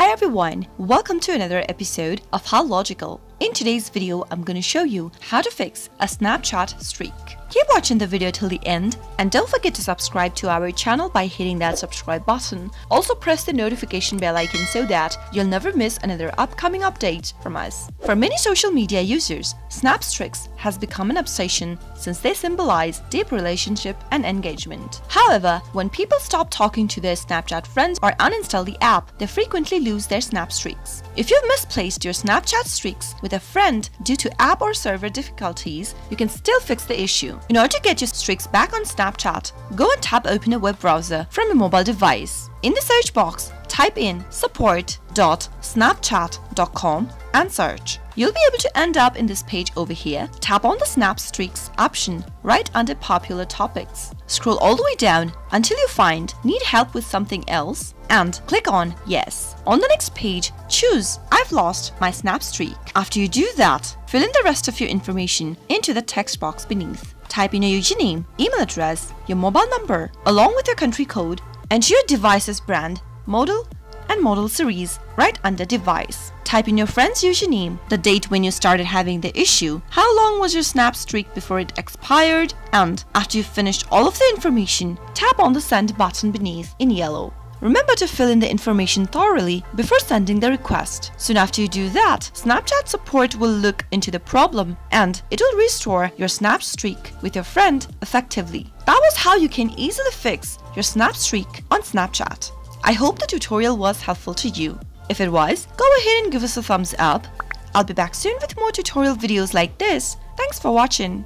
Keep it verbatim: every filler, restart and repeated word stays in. Hi everyone, welcome to another episode of How Logical. In today's video, I'm going to show you how to fix a Snapchat streak. Keep watching the video till the end and don't forget to subscribe to our channel by hitting that subscribe button. Also press the notification bell icon so that you'll never miss another upcoming update from us. For many social media users, Snapstreaks has become an obsession since they symbolize deep relationship and engagement. However, when people stop talking to their Snapchat friends or uninstall the app, they frequently lose their Snapstreaks. If you've misplaced your Snapchat streaks with a friend due to app or server difficulties, you can still fix the issue. In order to get your streaks back on Snapchat, go and tap open a web browser from a mobile device. In the search box, type in support dot snapchat dot com and search. You'll be able to end up in this page over here. Tap on the Snapstreaks option right under Popular Topics. Scroll all the way down until you find Need Help with Something Else and click on Yes. On the next page, choose I've Lost My Snapstreak. After you do that, fill in the rest of your information into the text box beneath. Type in your username, email address, your mobile number, along with your country code, and your device's brand, model, and model series right under Device. Type in your friend's username, the date when you started having the issue, how long was your snap streak before it expired, and after you've finished all of the information, tap on the Send button beneath in yellow. Remember to fill in the information thoroughly before sending the request. Soon after you do that, Snapchat support will look into the problem and it will restore your snap streak with your friend effectively. That was how you can easily fix your snap streak on Snapchat. I hope the tutorial was helpful to you. If it was, go ahead and give us a thumbs up. I'll be back soon with more tutorial videos like this. Thanks for watching.